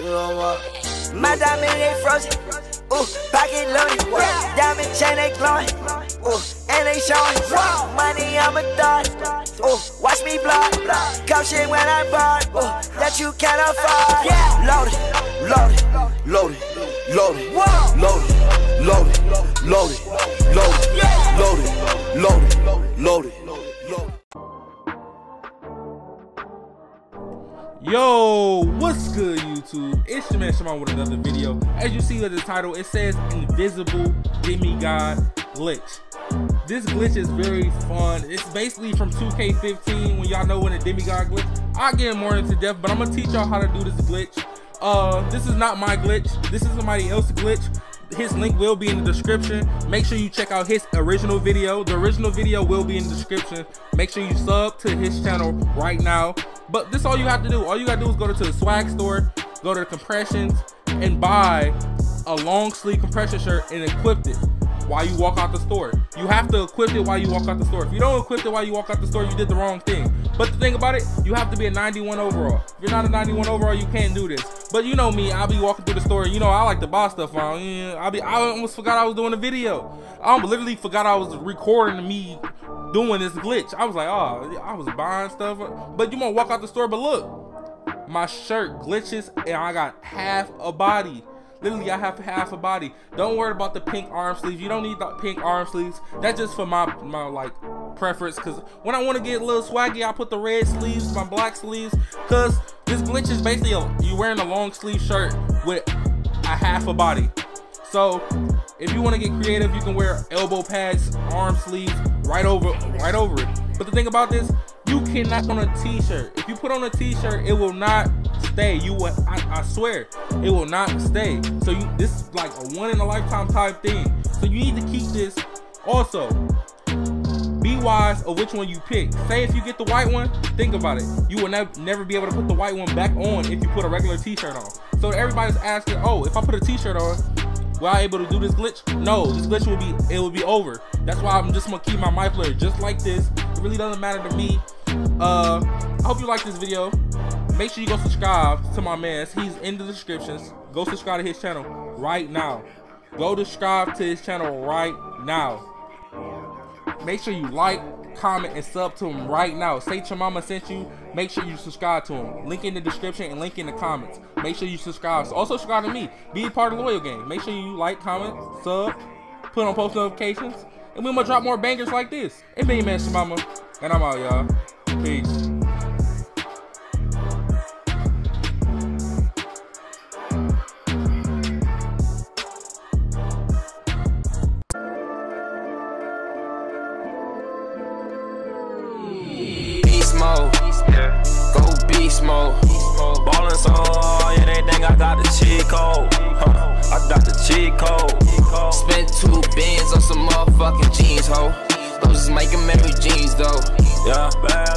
You know what? My diamond ain't frozen. Ooh, pocket loaded. Yeah. Diamond chain ain't glowing. Ooh, and they showing. Whoa. Money, I'm a thought. Ooh, watch me block. Come shit when I bought. Ooh, that you can't afford. Yeah. Loaded, loaded, loaded, loaded. Whoa. Loaded, loaded, loaded, loaded, yeah. Loaded, loaded, loaded, loaded. Yo, what's good YouTube? It's your man Shaman with another video. As you see in the title, it says Invisible Demigod Glitch. This glitch is very fun. It's basically from 2k15, when y'all know when a demigod glitch. I'll get more into depth, but I'm gonna teach y'all how to do this glitch. This is not my glitch, this is somebody else's glitch. His link will be in the description. Make sure you check out his original video. The original video will be in the description. Make sure you sub to his channel right now. But this is all you have to do. All you gotta do is go to the swag store, go to the compressions, and buy a long sleeve compression shirt and equip it while you walk out the store. You have to equip it while you walk out the store. If you don't equip it while you walk out the store, you did the wrong thing. But the thing about it, you have to be a 91 overall. If you're not a 91 overall, you can't do this. But you know me, I'll be walking through the store. You know, I like to buy stuff on. I almost forgot I was doing a video. I literally forgot I was recording me doing this glitch. I was like, oh, I was buying stuff. But you want to walk out the store, but look, my shirt glitches and I got half a body. Literally, I have half a body. Don't worry about the pink arm sleeves. You don't need the pink arm sleeves. That's just for my like preference. Cause when I want to get a little swaggy, I put the red sleeves, my black sleeves. Cause this glitch is basically you wearing a long sleeve shirt with a half a body. So if you want to get creative, you can wear elbow pads, arm sleeves, right over it. But the thing about this, you cannot on a t-shirt. If you put on a t-shirt, it will not stay. I swear, it will not stay. So this is like a one in a lifetime type thing. So you need to keep this. Also, be wise of which one you pick. Say if you get the white one, think about it. You will never be able to put the white one back on if you put a regular t-shirt on. So everybody's asking, oh, if I put a t-shirt on, will I able to do this glitch? No, this glitch will be over. That's why I'm just gonna keep my player just like this. It really doesn't matter to me. I hope you like this video. Make sure you go subscribe to my man. He's in the descriptions. Go subscribe to his channel right now. Go subscribe to his channel right now. Make sure you like, comment, and sub to him right now. Say ChaMoma sent you. Make sure you subscribe to him. Link in the description and link in the comments. Make sure you subscribe. Also subscribe to me. Be a part of the loyal game. Make sure you like, comment, sub, put on post notifications, and we're gonna drop more bangers like this. It's been your man ChaMoma, and I'm out, y'all. Peace. Yeah. Go beast mode, ballin' so hard, yeah, they think I got the cheat code, I got the cheat code, spent 2 bands on some motherfucking jeans, ho, those is making Mary jeans, though, yeah, bad.